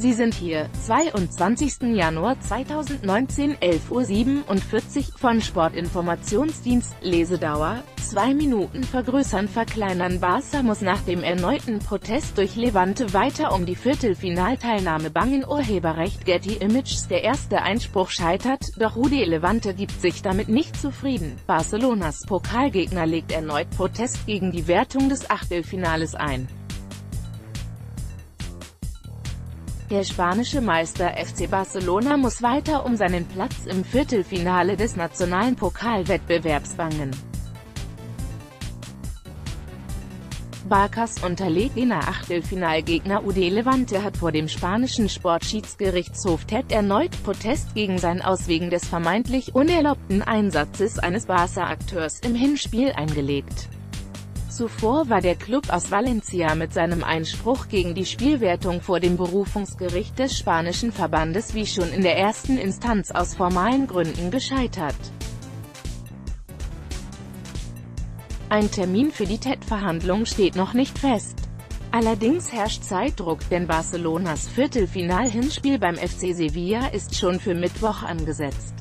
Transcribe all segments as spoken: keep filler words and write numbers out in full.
Sie sind hier, zweiundzwanzigsten Januar zweitausendneunzehn, elf Uhr siebenundvierzig, von Sportinformationsdienst, Lesedauer, zwei Minuten vergrößern verkleinern. Barca muss nach dem erneuten Protest durch Levante weiter um die Viertelfinalteilnahme bangen. Urheberrecht Getty Images. Der erste Einspruch scheitert, doch U D Levante gibt sich damit nicht zufrieden. Barcelonas Pokalgegner legt erneut Protest gegen die Wertung des Achtelfinales ein. Der spanische Meister F C Barcelona muss weiter um seinen Platz im Viertelfinale des nationalen Pokalwettbewerbs bangen. Barcas unterlegener Achtelfinalgegner U D Levante hat vor dem spanischen Sportschiedsgerichtshof T E D erneut Protest gegen sein Auswegen des vermeintlich unerlaubten Einsatzes eines Barca-Akteurs im Hinspiel eingelegt. Zuvor war der Club aus Valencia mit seinem Einspruch gegen die Spielwertung vor dem Berufungsgericht des spanischen Verbandes wie schon in der ersten Instanz aus formalen Gründen gescheitert. Ein Termin für die T E D-Verhandlung steht noch nicht fest. Allerdings herrscht Zeitdruck, denn Barcelonas Viertelfinal-Hinspiel beim F C Sevilla ist schon für Mittwoch angesetzt.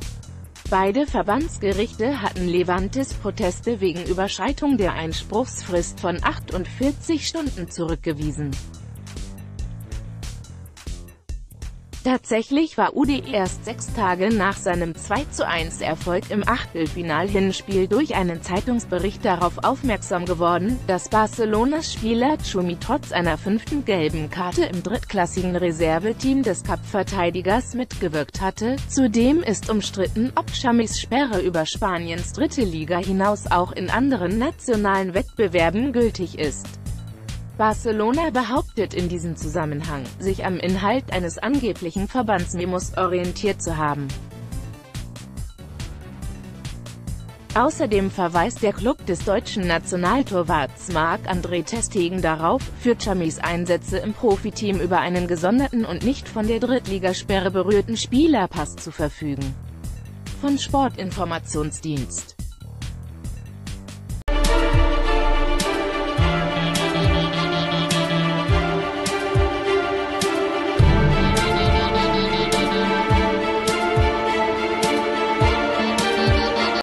Beide Verbandsgerichte hatten Levantes Proteste wegen Überschreitung der Einspruchsfrist von achtundvierzig Stunden zurückgewiesen. Tatsächlich war U D erst sechs Tage nach seinem zwei zu eins Erfolg im Achtelfinal-Hinspiel durch einen Zeitungsbericht darauf aufmerksam geworden, dass Barcelonas Spieler Chumi trotz einer fünften gelben Karte im drittklassigen Reserveteam des Cup-Verteidigers mitgewirkt hatte. Zudem ist umstritten, ob Chumis Sperre über Spaniens dritte Liga hinaus auch in anderen nationalen Wettbewerben gültig ist. Barcelona behauptet in diesem Zusammenhang, sich am Inhalt eines angeblichen Verbandsmemos orientiert zu haben. Außerdem verweist der Club des deutschen Nationaltorwarts Marc-André ter Stegen darauf, für Chumis Einsätze im Profiteam über einen gesonderten und nicht von der Drittligasperre berührten Spielerpass zu verfügen. Von Sportinformationsdienst.